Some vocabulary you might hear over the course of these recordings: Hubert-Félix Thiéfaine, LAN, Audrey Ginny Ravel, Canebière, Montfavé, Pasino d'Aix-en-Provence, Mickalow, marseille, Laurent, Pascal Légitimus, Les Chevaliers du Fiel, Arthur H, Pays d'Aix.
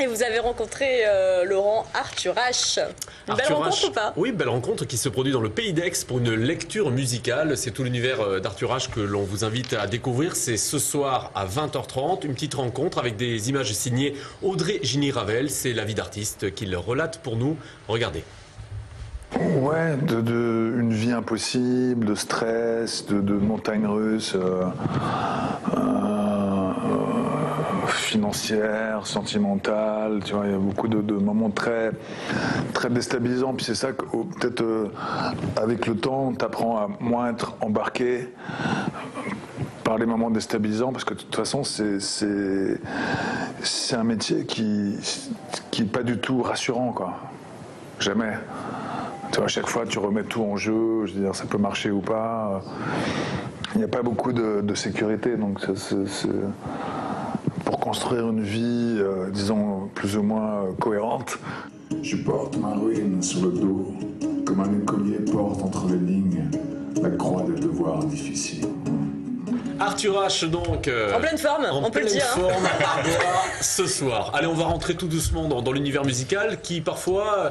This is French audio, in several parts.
Et vous avez rencontré Laurent, Arthur H. Belle rencontre ou pas? Oui, belle rencontre qui se produit dans le Pays d'Aix pour une lecture musicale. C'est tout l'univers d'Arthur H que l'on vous invite à découvrir. C'est ce soir à 20h30, une petite rencontre avec des images signées Audrey Ginny Ravel. C'est la vie d'artiste qu'il relate pour nous. Regardez. Ouais, une vie impossible, de stress, de montagne russe. Financière, sentimentale, tu vois, il y a beaucoup de moments très déstabilisants. Puis c'est ça que peut-être avec le temps, t'apprends à moins être embarqué par les moments déstabilisants, parce que de toute façon, c'est un métier qui est pas du tout rassurant, quoi. Jamais. Tu vois, à chaque fois, tu remets tout en jeu. Je veux dire, ça peut marcher ou pas. Il n'y a pas beaucoup de sécurité, donc c'est pour construire une vie, disons, plus ou moins cohérente. Je porte ma ruine sur le dos, comme un écolier porte entre les lignes la croix des devoirs difficiles. Arthur H, donc, en pleine forme, on peut le dire. En pleine forme, à voir ce soir. Allez, on va rentrer tout doucement dans l'univers musical qui, parfois,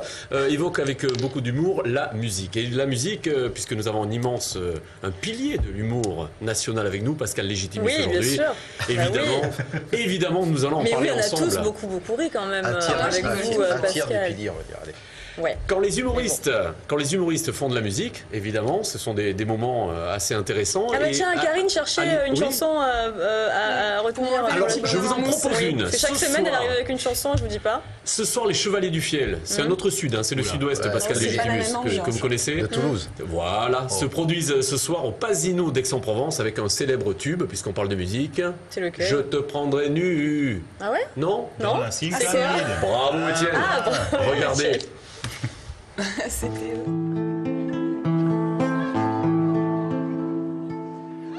évoque avec beaucoup d'humour la musique. Et la musique, puisque nous avons un pilier de l'humour national avec nous, Pascal Légitimus, oui, aujourd'hui. Évidemment, bah oui. Évidemment, nous allons en parler ensemble. Mais on a tous beaucoup ri quand même avec vous, Pascal. Un tiers du pilier, on va dire. Allez. Ouais. Quand les humoristes font de la musique, évidemment, ce sont des moments assez intéressants. Ah bah tiens, Karine cherchait une chanson à retenir. Alors, je vous en propose une. Chaque semaine, elle arrive avec une chanson, je vous dis pas. Ce soir, les Chevaliers du Fiel, c'est un autre sud, hein, c'est le sud-ouest, Pascal Légitimus, que vous connaissez. De Toulouse. Voilà, se produisent ce soir au Pasino d'Aix-en-Provence avec un célèbre tube, puisqu'on parle de musique. C'est lequel? Je te prendrai nu. Ah ouais? Non? Non. Bravo, Étienne. Regardez.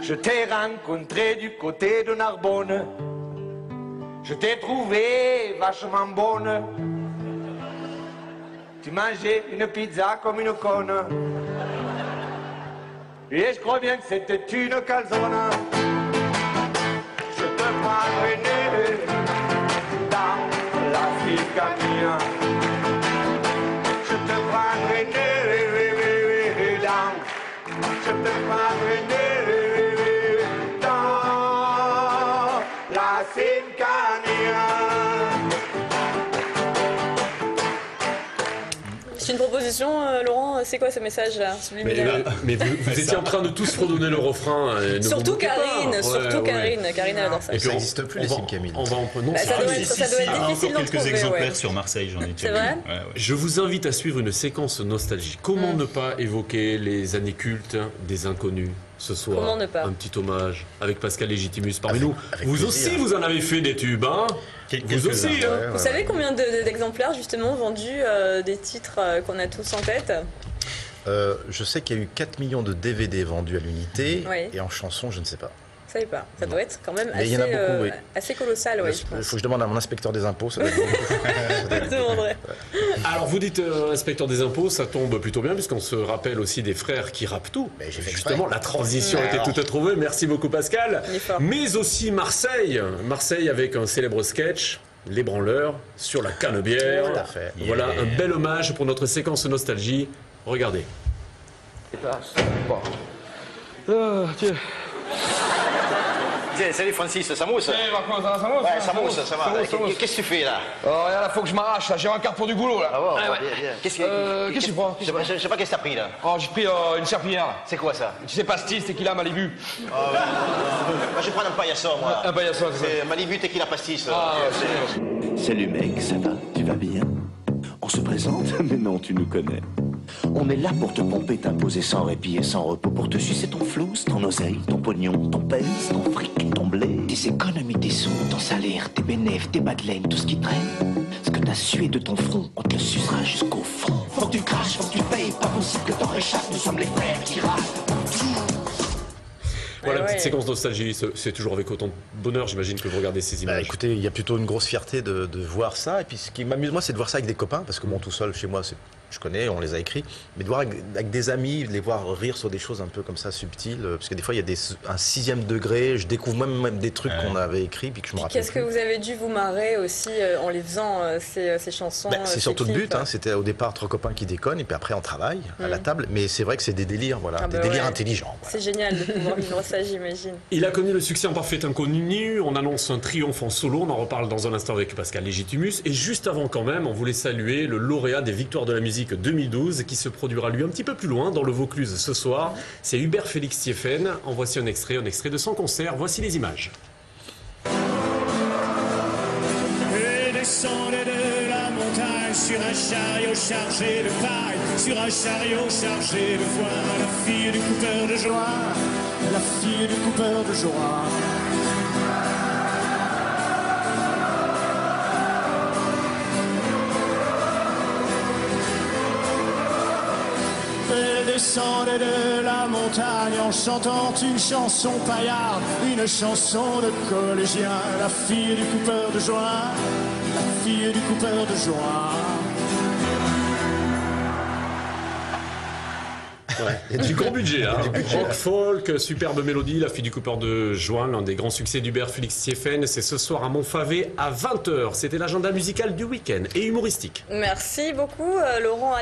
Je t'ai rencontré du côté de Narbonne. Je t'ai trouvé vachement bonne. Tu mangeais une pizza comme une conne. Et je crois bien que c'était une calzone. Je te prendrai nu dans la Sicanie. Je te prendrai nu dans la Sicanie. C'est une proposition, Laurent. C'est quoi ce message-là? Mais vous étiez en train de tous fredonner le refrain. Surtout Karine, Karine adore ça. Et puis ça n'existe plus, les Sicamines. Ça doit être difficile d'en trouver. Quelques exemplaires sur Marseille, j'en ai déjà vu. Ouais. Je vous invite à suivre une séquence nostalgique. Comment ne pas évoquer les années cultes des Inconnus ce soir? Comment ne pas? Un petit hommage avec Pascal Légitimus parmi nous. Vous aussi, vous en avez fait des tubes, hein? Vous aussi, hein. Vous savez combien d'exemplaires justement vendus des titres qu'on a tous en tête? Je sais qu'il y a eu 4 millions de DVD vendus à l'unité, et en chansons, je ne sais pas. Je ne savais pas. Ça doit être quand même assez, assez colossal, ouais, je pense. Il faut que je demande à mon inspecteur des impôts. Ça doit être demanderai. Alors, vous dites inspecteur des impôts, ça tombe plutôt bien, puisqu'on se rappelle aussi des frères qui rappent tout. Mais justement, la transition était toute trouvée. Merci beaucoup, Pascal. Mais aussi Marseille. Marseille avec un célèbre sketch, Les Branleurs, sur la Canebière. Tout à fait. Voilà un bel hommage pour notre séquence nostalgie. Regardez. Tiens. Tiens, salut Francis, ça mousse? Ouais, ça mousse, ça va. Qu'est-ce que tu fais là? Regarde, faut que je m'arrache, j'ai un quart pour du boulot là. Ah bon, qu'est-ce que tu prends? Je sais pas qu'est-ce que t'as pris là. Oh, j'ai pris une serpillière. C'est quoi ça? Tu sais pas ce c'est qu'il a Malibu. Moi je prends un paillasson, moi. Un paillasson, c'est ça. Malibu, t'es qu'il a pastis. Salut mec, ça va? Tu vas bien? On se présente? Mais non, tu nous connais. On est là pour te pomper, t'imposer sans répit et sans repos, pour te sucer ton flouze, ton oseille, ton pognon, ton pèse, ton fric, ton blé, tes économies, tes sous, ton salaire, tes bénéfices, tes bas de laine, tout ce qui traîne. Ce que t'as sué de ton front, on te le sucera jusqu'au front. Faut que tu craches, faut que tu payes, pas possible que t'en réchappes, nous sommes les frères qui râlent. Voilà, une petite séquence nostalgie, c'est toujours avec autant de bonheur, j'imagine, que vous regardez ces images. Écoutez, il y a plutôt une grosse fierté de voir ça, et puis ce qui m'amuse, moi, c'est de voir ça avec des copains, parce que moi, tout seul, chez moi, c'est je connais, on les a écrits, mais de voir avec des amis, de les voir rire sur des choses un peu comme ça subtiles, parce que des fois il y a un 6e degré, je découvre même des trucs qu'on avait écrits, puis que je me rappelle. Qu'est-ce que vous avez dû vous marrer aussi en les faisant, ces chansons? C'est surtout le but, hein, c'était au départ 3 copains qui déconnent, et puis après on travaille à la table, mais c'est vrai que c'est des délires, voilà, des délires intelligents. Voilà. C'est génial de pouvoir vivre ça, j'imagine. Il a connu le succès en Parfait Inconnu, on annonce un triomphe en solo, on en reparle dans un instant avec Pascal Légitimus, et juste avant quand même, on voulait saluer le lauréat des Victoires de la musique 2012 qui se produira lui un petit peu plus loin dans le Vaucluse ce soir. C'est Hubert-Félix Thiéfaine. En voici un extrait de son concert. Voici les images. Et descendez de la montagne sur un chariot chargé de paille, sur un chariot chargé de foin, la fille du coupeur de joie, la fille du coupeur de joie. Descendez de la montagne en chantant une chanson paillarde, une chanson de collégien, la fille du coupeur de joie, la fille du coupeur de joie. Ouais, il y a du gros budget, hein. Rock, folk, superbe mélodie, la fille du coupeur de joie, l'un des grands succès d'Hubert-Félix Thiéfaine, c'est ce soir à Montfavé à 20h. C'était l'agenda musical du week-end et humoristique. Merci beaucoup, Laurent.